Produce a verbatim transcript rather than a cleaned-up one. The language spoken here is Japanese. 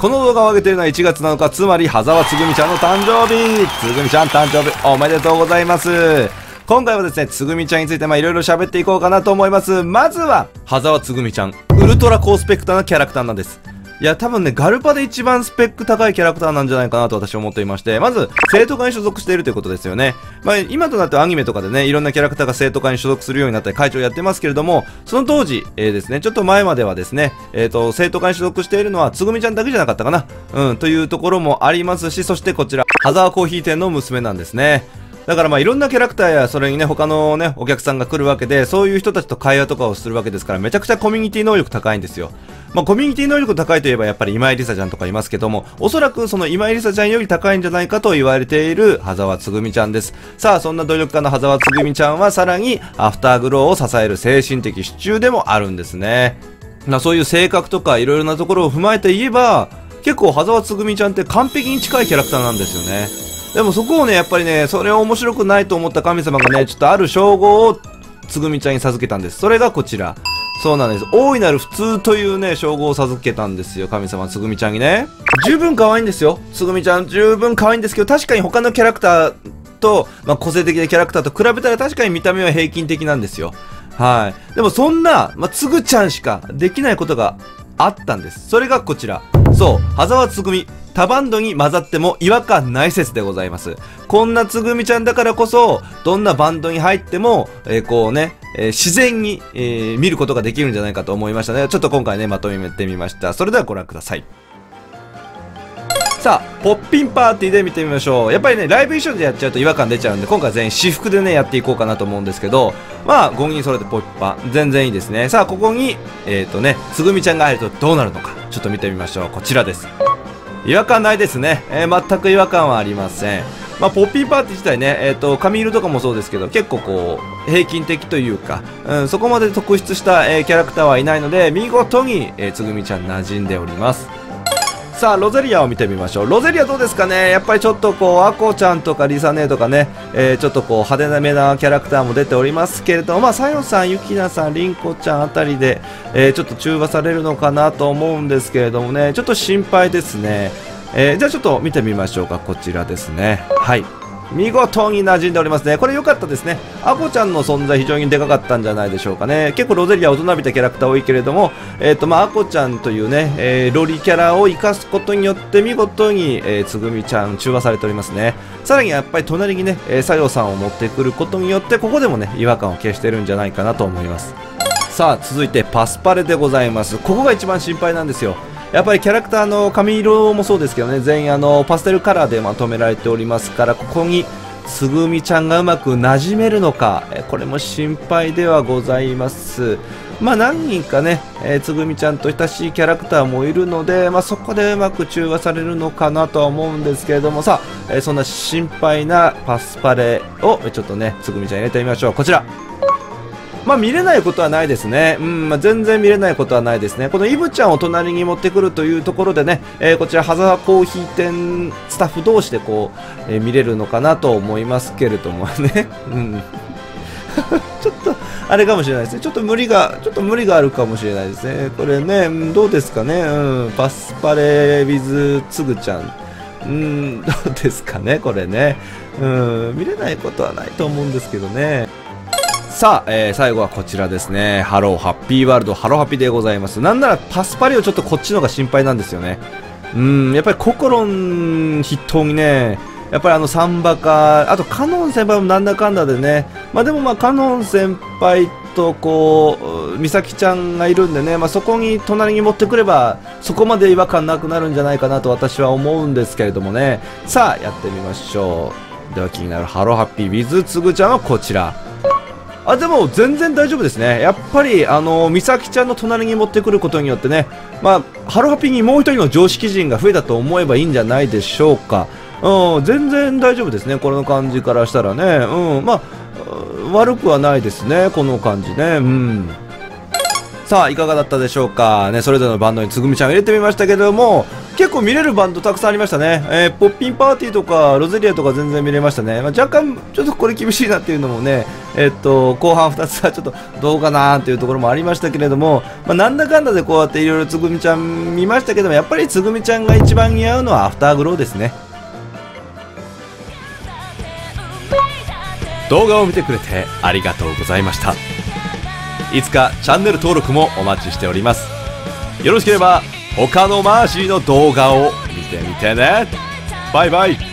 この動画を上げているのはいちがつなのか、つまり羽沢つぐみちゃんの誕生日。つぐみちゃん誕生日おめでとうございます。今回はですね、つぐみちゃんについてまあいろいろ喋っていこうかなと思います。まずは羽沢つぐみちゃん、ウルトラ高スペックターなキャラクターなんです。いや、多分ね、ガルパで一番スペック高いキャラクターなんじゃないかなと私は思っていまして、まず、生徒会に所属しているということですよね。まあ、今となってはアニメとかでね、いろんなキャラクターが生徒会に所属するようになって会長やってますけれども、その当時、えー、ですね、ちょっと前まではですね、えっと、生徒会に所属しているのは、つぐみちゃんだけじゃなかったかな。うん、というところもありますし、そしてこちら、羽沢コーヒー店の娘なんですね。だからまあいろんなキャラクターやそれにね他のねお客さんが来るわけで、そういう人たちと会話とかをするわけですから、めちゃくちゃコミュニティ能力高いんですよ。まあコミュニティ能力高いといえばやっぱり今井梨沙ちゃんとかいますけども、おそらくその今井梨沙ちゃんより高いんじゃないかと言われている羽沢つぐみちゃんです。さあそんな努力家の羽沢つぐみちゃんはさらにアフターグローを支える精神的支柱でもあるんですね。なそういう性格とかいろいろなところを踏まえて言えば、結構羽沢つぐみちゃんって完璧に近いキャラクターなんですよね。でもそこをね、やっぱりね、それを面白くないと思った神様がね、ちょっとある称号をつぐみちゃんに授けたんです。それがこちら。そうなんです。大いなる普通というね、称号を授けたんですよ。神様つぐみちゃんにね。十分可愛いんですよ。つぐみちゃん十分可愛いんですけど、確かに他のキャラクターと、まあ、個性的なキャラクターと比べたら確かに見た目は平均的なんですよ。はい。でもそんな、まあ、つぐちゃんしかできないことがあったんです。それがこちら。そう、羽沢つぐみ。他バンドに混ざっても違和感ない説でございます。こんなつぐみちゃんだからこそ、どんなバンドに入っても、えー、こうね、えー、自然に、えー、見ることができるんじゃないかと思いましたね。ちょっと今回ね、まとめてみました。それではご覧ください。さあ、ポッピンパーティーで見てみましょう。やっぱりね、ライブ衣装でやっちゃうと違和感出ちゃうんで、今回全員私服でね、やっていこうかなと思うんですけど、まあ、ごにん揃えてポッパー、全然いいですね。さあ、ここに、えっとね、つぐみちゃんが入るとどうなるのか、ちょっと見てみましょう。こちらです。違和感ないですね、えー。全く違和感はありません。まあ、ポッピーパーティー自体ね、えっと、髪色とかもそうですけど、結構こう、平均的というか、うん、そこまで特筆した、えー、キャラクターはいないので、見事に、えー、つぐみちゃん馴染んでおります。さあ、ロゼリアを見てみましょう。ロゼリアどうですかね。やっぱりちょっとこう、アコちゃんとかリサ姉とかね、えー、ちょっとこう、派手めなキャラクターも出ておりますけれども、まあ、サヨさん、ユキナさん、リンコちゃんあたりで、えー、ちょっと中和されるのかなと思うんですけれどもね、ちょっと心配ですね。えー、じゃあちょっと見てみましょうか。こちらですね。はい。見事に馴染んでおりますね。これ良かったですね。アコちゃんの存在非常にでかかったんじゃないでしょうかね。結構ロゼリア大人びたキャラクター多いけれども、えっと、まあ、アコちゃんというね、えー、ロリキャラを生かすことによって見事に、えー、つぐみちゃん中和されておりますね。さらにやっぱり隣にね、えー、さよさんを持ってくることによって、ここでもね、違和感を消してるんじゃないかなと思います。さあ、続いてパスパレでございます。ここが一番心配なんですよ。やっぱりキャラクターの髪色もそうですけどね、全員あのパステルカラーでまとめられておりますから、ここにつぐみちゃんがうまく馴染めるのか、これも心配ではございます。まあ何人かね、えー、つぐみちゃんと親しいキャラクターもいるので、まあそこでうまく中和されるのかなとは思うんですけれども、さあ、えー、そんな心配なパスパレをちょっとね、つぐみちゃん入れてみましょう。こちら。まあ見れないことはないですね。うん、まあ、全然見れないことはないですね。このイブちゃんを隣に持ってくるというところでね、えー、こちら、羽沢コーヒー店スタッフ同士でこう、えー、見れるのかなと思いますけれどもね。うん。ちょっと、あれかもしれないですね。ちょっと無理が、ちょっと無理があるかもしれないですね。これね、うん、どうですかね。うん、パスパレ with つぐちゃん。うん、どうですかね、これね。うん、見れないことはないと思うんですけどね。さあ、えー、最後はこちらですね。ハローハッピーワールド、ハローハピでございます。なんならパスパレをちょっとこっちの方が心配なんですよね。うん、やっぱりココロン筆頭にね、やっぱりあのサンバカ、あとカノン先輩もなんだかんだでね、まあでもまあカノン先輩とこう、美咲ちゃんがいるんでね、まあそこに隣に持ってくれば、そこまで違和感なくなるんじゃないかなと私は思うんですけれどもね。さあ、やってみましょう。では気になるハローハッピー with つぐちゃんはこちら。あ、でも全然大丈夫ですね。やっぱり、あのー、美咲ちゃんの隣に持ってくることによってね、まあ、ハロハピにもう一人の常識人が増えたと思えばいいんじゃないでしょうか。うん、全然大丈夫ですね。この感じからしたらね。うん、まあ、悪くはないですね。この感じね。うん。さあ、いかがだったでしょうか。ね、それぞれのバンドにつぐみちゃんを入れてみましたけども、結構見れるバンドたくさんありましたね。えー、ポッピンパーティーとかロゼリアとか全然見れましたね。まあ、若干ちょっとこれ厳しいなっていうのもね、えー、っと後半ふたつはちょっとどうかなーっていうところもありましたけれども、まあ、なんだかんだでこうやっていろいろつぐみちゃん見ましたけども、やっぱりつぐみちゃんが一番似合うのはアフターグローですね。動画を見てくれてありがとうございました。いつかチャンネル登録もお待ちしております。よろしければ他のマーシーの動画を見てみてね。バイバイ。